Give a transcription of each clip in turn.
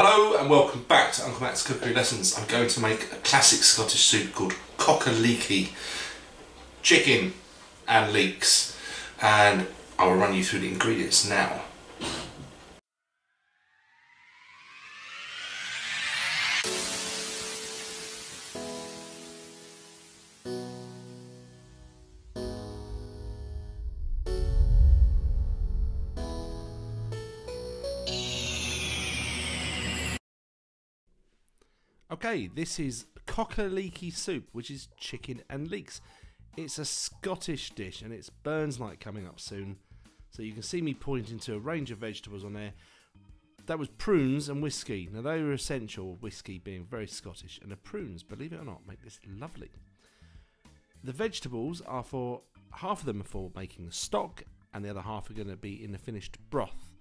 Hello and welcome back to Uncle Matt's Cookery Lessons. I'm going to make a classic Scottish soup called cock-a-leeky, chicken and leeks, and I will run you through the ingredients now. Okay, this is cock-a-leeky soup, which is chicken and leeks. It's a Scottish dish and it's Burns Night coming up soon. So you can see me pointing to a range of vegetables on there. That was prunes and whiskey. Now they were essential, whiskey being very Scottish, and the prunes, believe it or not, make this lovely. The vegetables are for, half of them are for making the stock and the other half are going to be in the finished broth.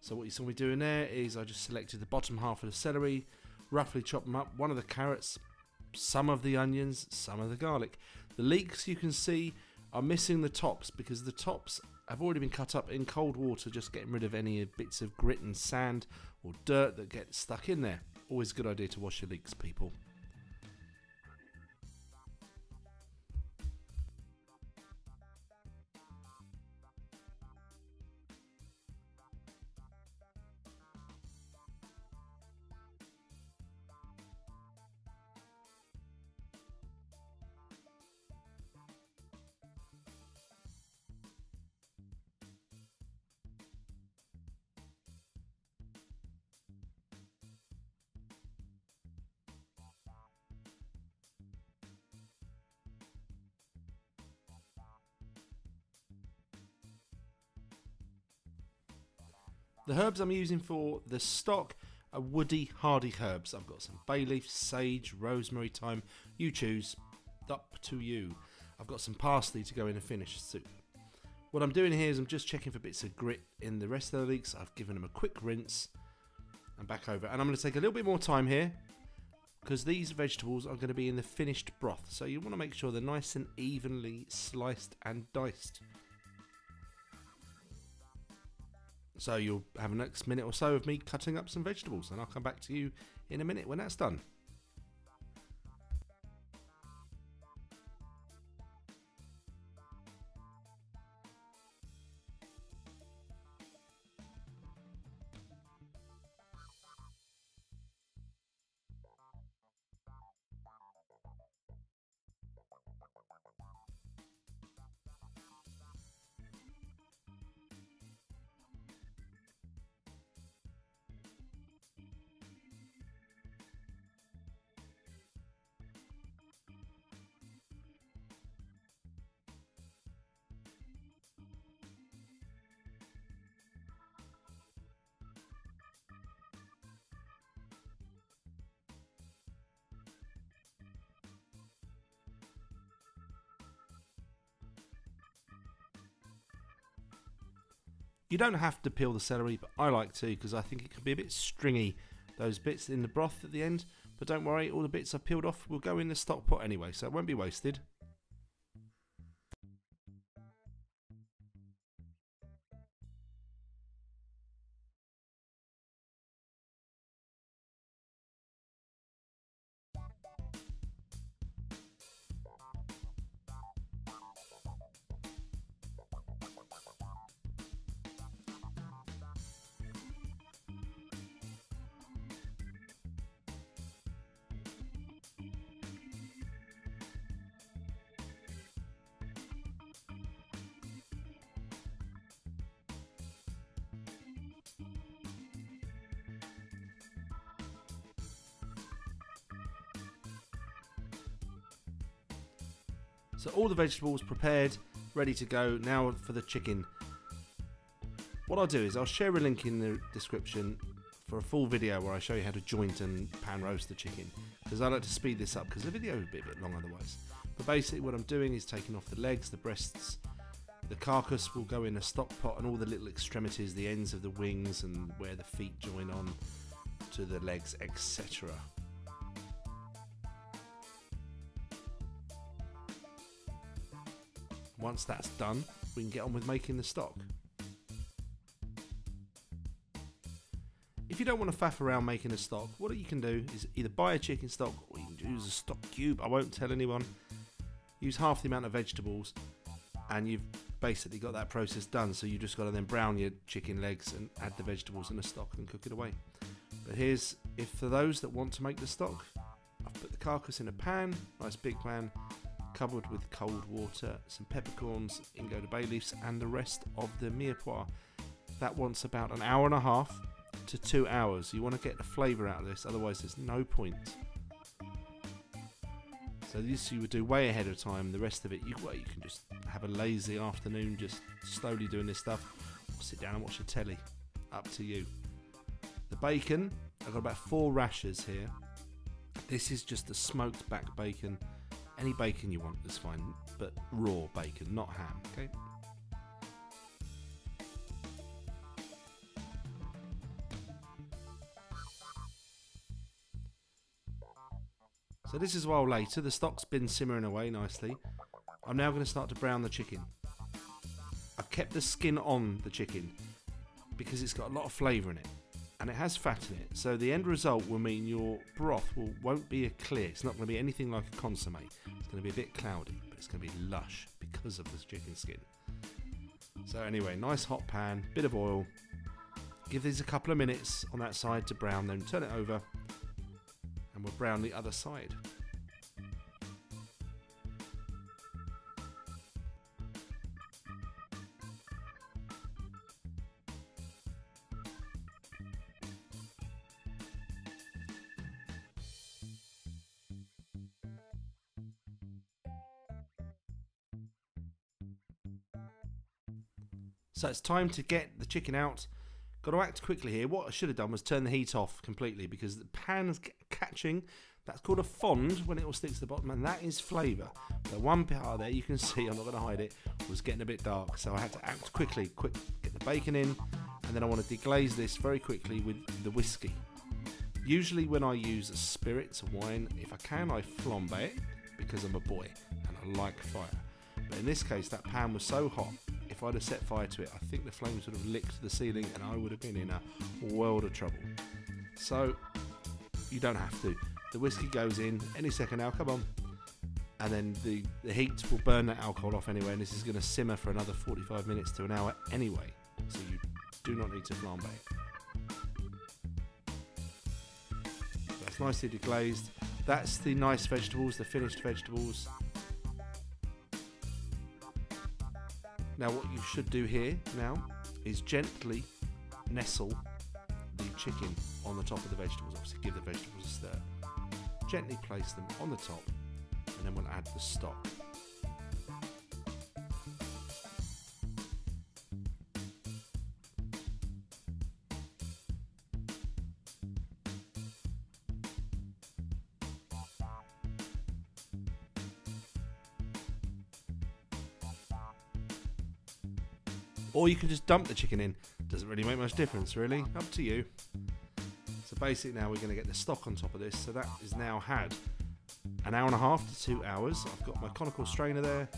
So what you saw me doing there is I just selected the bottom half of the celery, roughly chop them up, one of the carrots, some of the onions, some of the garlic. The leeks, you can see, are missing the tops because the tops have already been cut up in cold water, just getting rid of any bits of grit and sand or dirt that gets stuck in there. Always a good idea to wash your leeks, people. The herbs I'm using for the stock are woody, hardy herbs. I've got some bay leaf, sage, rosemary, thyme, you choose, up to you. I've got some parsley to go in a finished soup. What I'm doing here is I'm just checking for bits of grit in the rest of the leeks. I've given them a quick rinse and back over. And I'm going to take a little bit more time here because these vegetables are going to be in the finished broth. So you want to make sure they're nice and evenly sliced and diced. So you'll have the next minute or so of me cutting up some vegetables, and I'll come back to you in a minute when that's done. You don't have to peel the celery, but I like to because I think it can be a bit stringy, those bits in the broth at the end. But don't worry, all the bits I've peeled off will go in the stock pot anyway, so it won't be wasted. So all the vegetables prepared, ready to go. Now for the chicken. What I'll do is I'll share a link in the description for a full video where I show you how to joint and pan roast the chicken, because I like to speed this up because the video would be a bit long otherwise. But basically what I'm doing is taking off the legs, the breasts, the carcass will go in a stock pot, and all the little extremities, the ends of the wings and where the feet join on to the legs, etc. Once that's done, we can get on with making the stock. If you don't want to faff around making a stock, what you can do is either buy a chicken stock or you can use a stock cube. I won't tell anyone. Use half the amount of vegetables and you've basically got that process done. So you just got to then brown your chicken legs and add the vegetables in the stock and cook it away. But here's, if for those that want to make the stock, I've put the carcass in a pan, nice big pan, covered with cold water, some peppercorns, ingoda bay leaves and the rest of the mirepoix. That wants about an hour and a half to 2 hours. You want to get the flavour out of this, otherwise there's no point. So this you would do way ahead of time. The rest of it, you can just have a lazy afternoon just slowly doing this stuff. Or sit down and watch the telly. Up to you. The bacon, I've got about 4 rashers here. This is just the smoked back bacon. Any bacon you want is fine, but raw bacon, not ham, okay? So this is a while later, the stock's been simmering away nicely. I'm now going to start to brown the chicken. I've kept the skin on the chicken because it's got a lot of flavour in it and it has fat in it. So the end result will mean your broth won't be a clear. It's not going to be anything like a consommé. It's going to be a bit cloudy, but it's going to be lush because of this chicken skin. So anyway, nice hot pan, bit of oil. Give these a couple of minutes on that side to brown, then turn it over. We'll brown the other side. So it's time to get the chicken out. Got to act quickly here. What I should have done was turn the heat off completely because the pan's catching. That's called a fond when it all sticks to the bottom, and that is flavour. The one part there you can see, I'm not going to hide it, was getting a bit dark, so I had to act quickly. Quick, get the bacon in, and then I want to deglaze this very quickly with the whiskey. Usually when I use spirits, wine, if I can, I flambe it because I'm a boy and I like fire. But in this case, that pan was so hot. If I'd have set fire to it, I think the flames would have licked the ceiling and I would have been in a world of trouble. So, you don't have to. The whiskey goes in any second now, come on. And then the heat will burn that alcohol off anyway, and this is going to simmer for another 45 minutes to an hour anyway. So you do not need to flambe it. That's nicely deglazed. That's the nice vegetables, the finished vegetables. Now what you should do here now is gently nestle the chicken on the top of the vegetables. Obviously give the vegetables a stir. Gently place them on the top and then we'll add the stock. Or you can just dump the chicken in. Doesn't really make much difference, really. Up to you. So basically now we're going to get the stock on top of this. So that is now had an hour and a half to 2 hours. I've got my conical strainer there.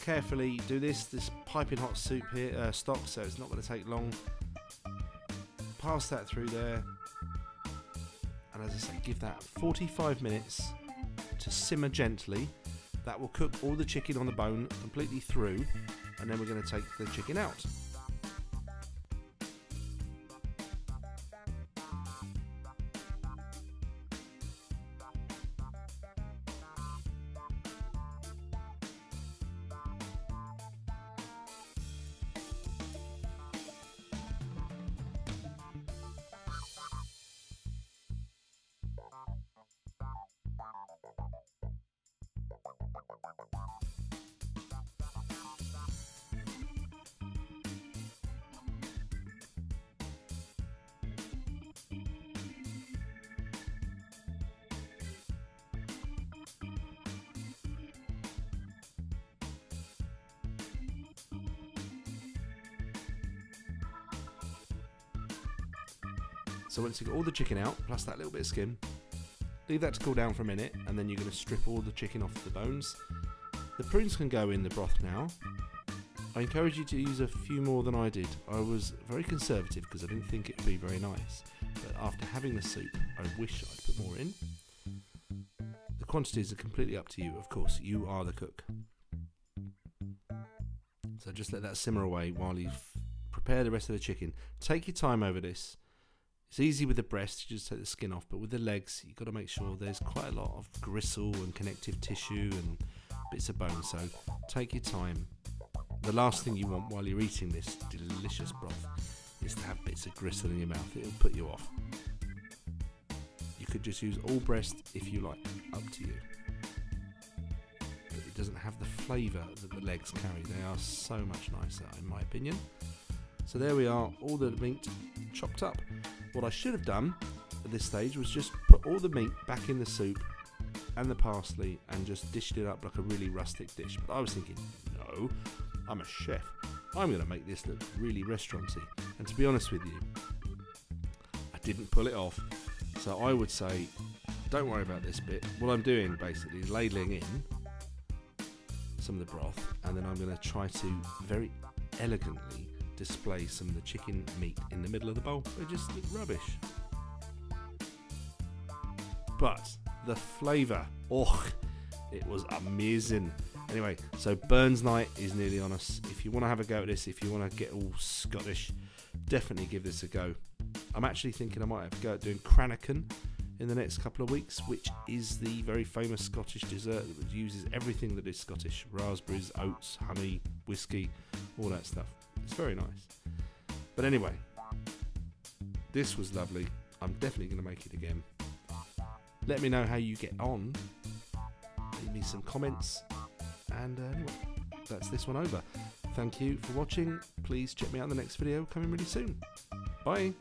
Carefully do this piping hot soup here, stock, so it's not going to take long. Pass that through there. And as I say, give that 45 minutes to simmer gently. That will cook all the chicken on the bone completely through. And then we're going to take the chicken out. So once you get all the chicken out, plus that little bit of skin, leave that to cool down for a minute, and then you're going to strip all the chicken off the bones. The prunes can go in the broth now, I encourage you to use a few more than I did. I was very conservative because I didn't think it would be very nice, but after having the soup I wish I'd put more in. The quantities are completely up to you, of course, you are the cook. So just let that simmer away while you prepare the rest of the chicken. Take your time over this. It's easy with the breast, you just take the skin off, but with the legs you've got to make sure there's quite a lot of gristle and connective tissue and bits of bone, so take your time. The last thing you want while you're eating this delicious broth is to have bits of gristle in your mouth. It'll put you off. You could just use all breast if you like, up to you. But it doesn't have the flavour that the legs carry. They are so much nicer in my opinion. So there we are, all the meat chopped up. What I should have done at this stage was just put all the meat back in the soup and the parsley and just dished it up like a really rustic dish. But I was thinking, no, I'm a chef. I'm going to make this look really restauranty. And to be honest with you, I didn't pull it off. So I would say, don't worry about this bit. What I'm doing basically is ladling in some of the broth, and then I'm going to try to very elegantly display some of the chicken meat in the middle of the bowl. It just looks rubbish. But the flavour, oh, it was amazing. Anyway, so Burns Night is nearly on us. If you want to have a go at this, if you want to get all Scottish, definitely give this a go. I'm actually thinking I might have a go at doing Cranachan in the next couple of weeks, which is the very famous Scottish dessert that uses everything that is Scottish. Raspberries, oats, honey, whiskey, all that stuff. It's very nice. But anyway, this was lovely. I'm definitely going to make it again. Let me know how you get on. Leave me some comments. And anyway, that's this one over. Thank you for watching. Please check me out in the next video coming really soon. Bye.